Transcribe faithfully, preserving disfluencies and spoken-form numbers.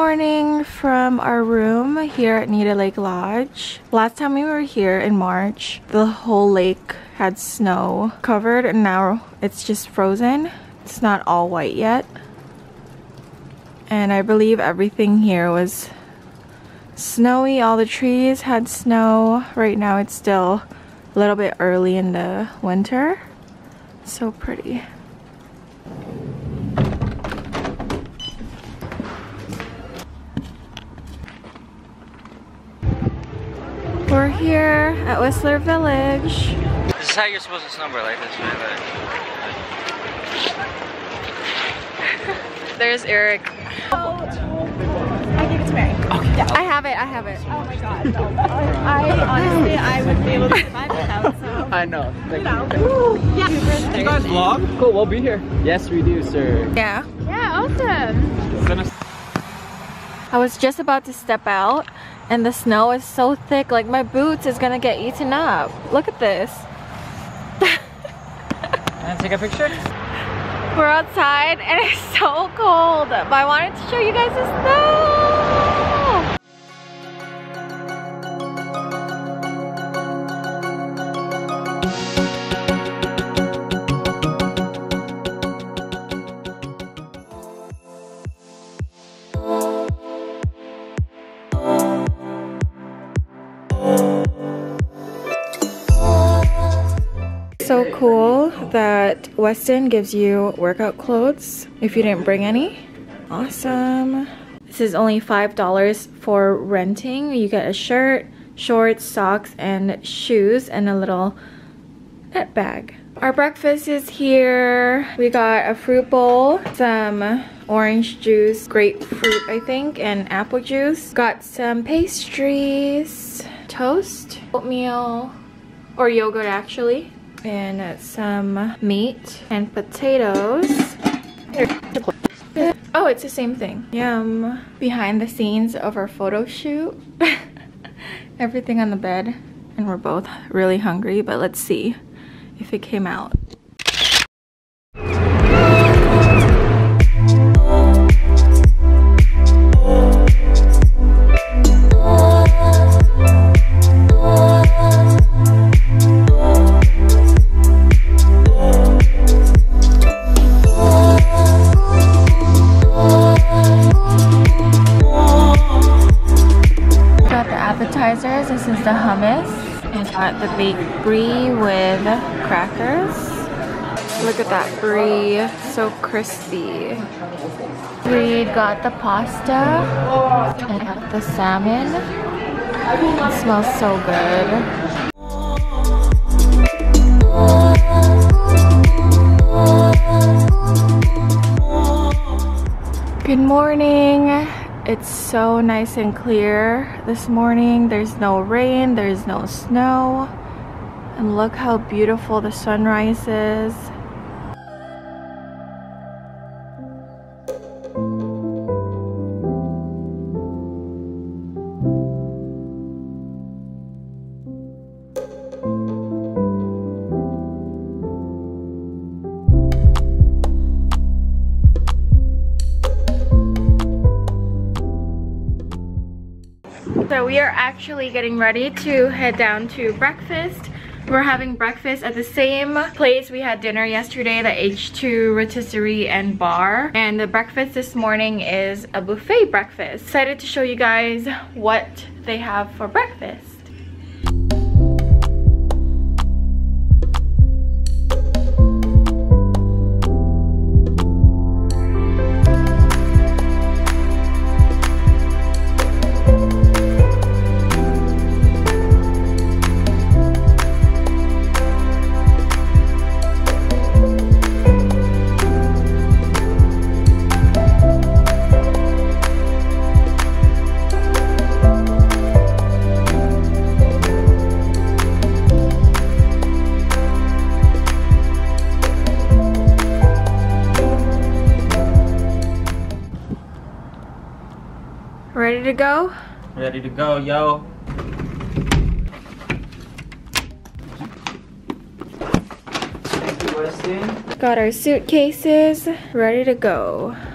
morning from our room here at Nita Lake Lodge. Last time we were here in March, the whole lake had snow covered, and now it's just frozen. It's not all white yet. And I believe everything here was snowy. All the trees had snow. Right now it's still a little bit early in the winter. So pretty. We're here at Whistler Village. This is how you're supposed to snowboard, like this, right? Like... There's Eric. Oh, I think it's Mary. Okay. Yeah. I have it, I have it. Oh my god. No. I honestly, I wouldn't be able to survive without, so. I know. Thank you. Know. You. Yeah. Do you guys vlog? Cool, we'll be here. Yes, we do, sir. Yeah. Yeah, awesome. I was just about to step out. And the snow is so thick, like my boots is gonna get eaten up. Look at this. Wanna take a picture? We're outside and it's so cold, but I wanted to show you guys the snow. So cool that Weston gives you workout clothes if you didn't bring any. Awesome. This is only five dollars for renting. You get a shirt, shorts, socks, and shoes, and a little net bag. Our breakfast is here. We got a fruit bowl, some orange juice, grapefruit I think, and apple juice. Got some pastries, toast, oatmeal, or yogurt actually. And some meat and potatoes. Oh, it's the same thing. Yum. Behind the scenes of our photo shoot. Everything on the bed. And we're both really hungry, but let's see if it came out. This is the hummus and got the baked brie with crackers. Look at that brie, so crispy. We got the pasta and got the salmon. It smells so good. Good morning. It's so nice and clear this morning. There's no rain, there's no snow. And look how beautiful the sunrise is. So we are actually getting ready to head down to breakfast. We're having breakfast at the same place we had dinner yesterday, the H two Rotisserie and Bar. And the breakfast this morning is a buffet breakfast. Excited to show you guys what they have for breakfast. Ready to go? Ready to go, yo. Thank you, Weston. Got our suitcases ready to go.